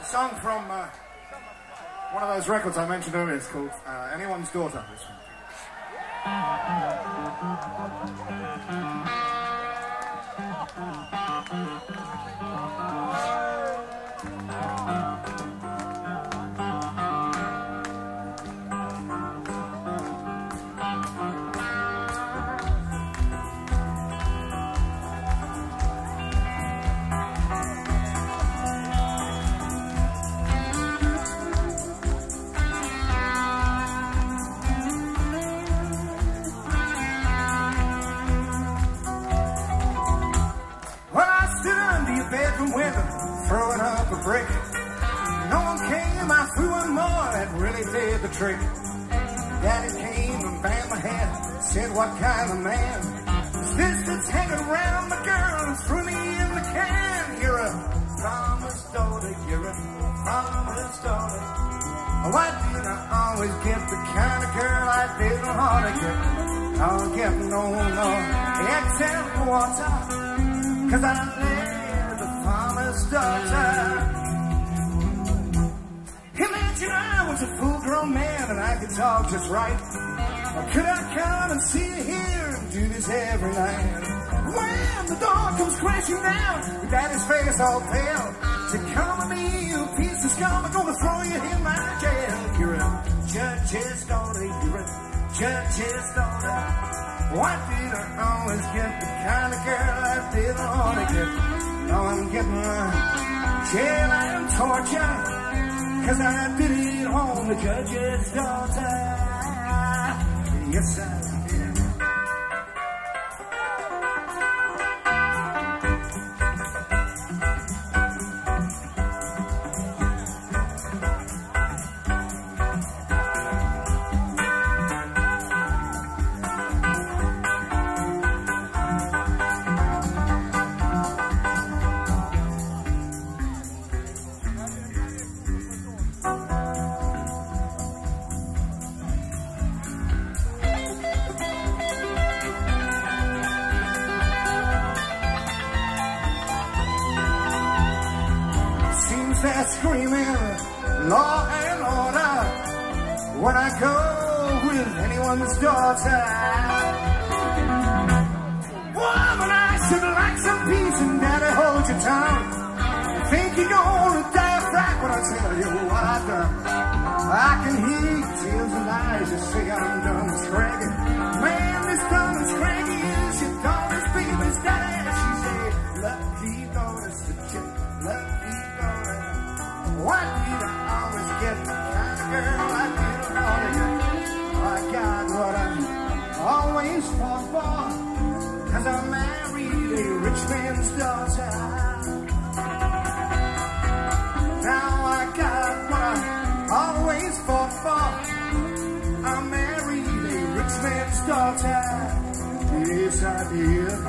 It's a song from one of those records I mentioned earlier. It's called Anyone's Daughter, this one. Throwing up a brick, no one came. I threw one more that really did the trick. Daddy came and banged my head, said, "What kind of man is this that's hanging around the girl and threw me in the can?" You're a farmer's daughter, you're a farmer's daughter. Why did I always get the kind of girl I didn't want to get? I'll get no more except water, 'cause I live farmer's daughter. Imagine I was a full-grown man and I could talk just right. Or could I come and see you here and do this every night? When the door comes crashing down, your daddy's face all pale, say, "Come to me, you piece of scum, I'm gonna throw you in my jail." You're a judge's daughter, you're a judge's daughter. Why did I always get the kind of girl I didn't want to get? Now I'm getting jail and torture, 'cause I did it on the judge's daughter. Yes, I did. They're screaming law and order when I go with anyone's daughter. Woman, I should like some peace, and daddy, hold your tongue. Think you're gonna die of fright when I tell you what I've done. I can hear your tears and lies, you say I'm done and scraggy. Man, this done and scraggy is your daughter's baby's daddy. She said, "Lucky daughter, such a lucky daughter. Why did I always get the kind of girl I didn't want to get? I got what I always fought for, 'cause I married a rich man's daughter. Now I got what I always fought for. I married a rich man's daughter." Yes, I did.